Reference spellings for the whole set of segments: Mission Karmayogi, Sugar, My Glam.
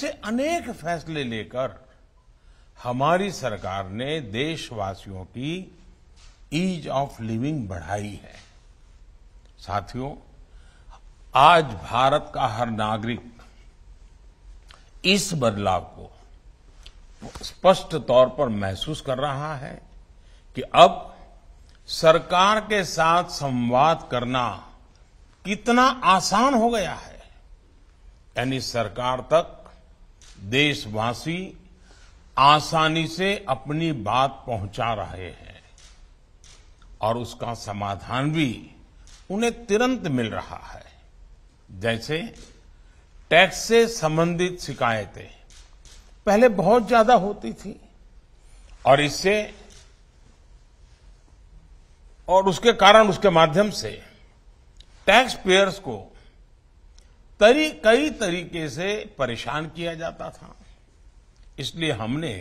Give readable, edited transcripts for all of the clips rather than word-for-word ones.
से अनेक फैसले लेकर हमारी सरकार ने देशवासियों की ईज ऑफ लिविंग बढ़ाई है। साथियों, आज भारत का हर नागरिक इस बदलाव को स्पष्ट तौर पर महसूस कर रहा है कि अब सरकार के साथ संवाद करना कितना आसान हो गया है। यानी सरकार तक देशवासी आसानी से अपनी बात पहुंचा रहे हैं और उसका समाधान भी उन्हें तुरंत मिल रहा है। जैसे टैक्स से संबंधित शिकायतें पहले बहुत ज्यादा होती थी और इससे और उसके कारण उसके माध्यम से टैक्स पेयर्स को कई तरीके से परेशान किया जाता था। इसलिए हमने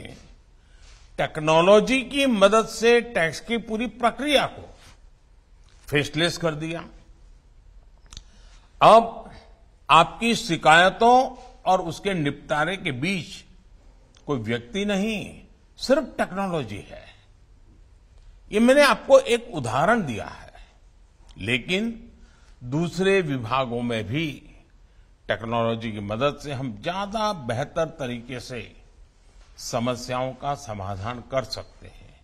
टेक्नोलॉजी की मदद से टैक्स की पूरी प्रक्रिया को फेसलेस कर दिया। अब आपकी शिकायतों और उसके निपटारे के बीच कोई व्यक्ति नहीं, सिर्फ टेक्नोलॉजी है। ये मैंने आपको एक उदाहरण दिया है, लेकिन दूसरे विभागों में भी टेक्नोलॉजी की मदद से हम ज्यादा बेहतर तरीके से समस्याओं का समाधान कर सकते हैं।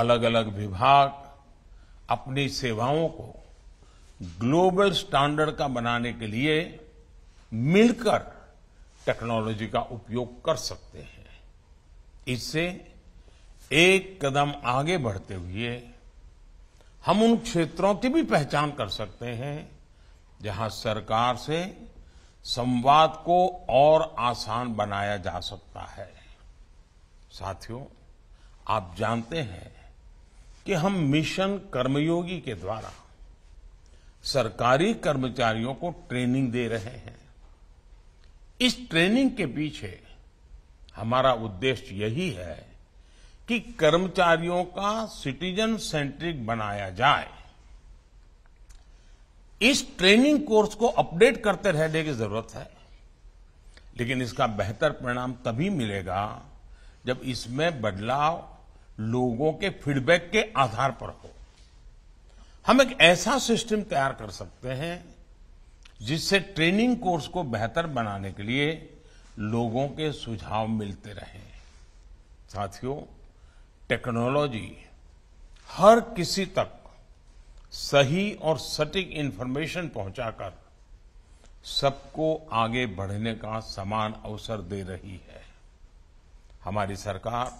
अलग अलग विभाग अपनी सेवाओं को ग्लोबल स्टैंडर्ड का बनाने के लिए मिलकर टेक्नोलॉजी का उपयोग कर सकते हैं। इससे एक कदम आगे बढ़ते हुए हम उन क्षेत्रों की भी पहचान कर सकते हैं जहां सरकार से संवाद को और आसान बनाया जा सकता है। साथियों, आप जानते हैं कि हम मिशन कर्मयोगी के द्वारा सरकारी कर्मचारियों को ट्रेनिंग दे रहे हैं। इस ट्रेनिंग के पीछे हमारा उद्देश्य यही है कि कर्मचारियों का सिटीजन सेंट्रिक बनाया जाए। इस ट्रेनिंग कोर्स को अपडेट करते रहने की जरूरत है, लेकिन इसका बेहतर परिणाम तभी मिलेगा जब इसमें बदलाव लोगों के फीडबैक के आधार पर हो। हम एक ऐसा सिस्टम तैयार कर सकते हैं जिससे ट्रेनिंग कोर्स को बेहतर बनाने के लिए लोगों के सुझाव मिलते रहें। साथियों, टेक्नोलॉजी हर किसी तक सही और सटीक इन्फॉर्मेशन पहुंचाकर सबको आगे बढ़ने का समान अवसर दे रही है। हमारी सरकार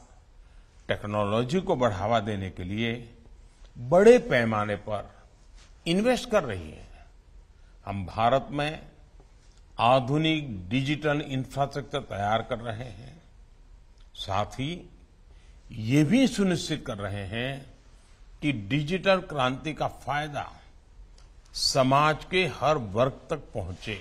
टेक्नोलॉजी को बढ़ावा देने के लिए बड़े पैमाने पर इन्वेस्ट कर रही है। हम भारत में आधुनिक डिजिटल इंफ्रास्ट्रक्चर तैयार कर रहे हैं। साथ ही ये भी सुनिश्चित कर रहे हैं कि डिजिटल क्रांति का फायदा समाज के हर वर्ग तक पहुंचे।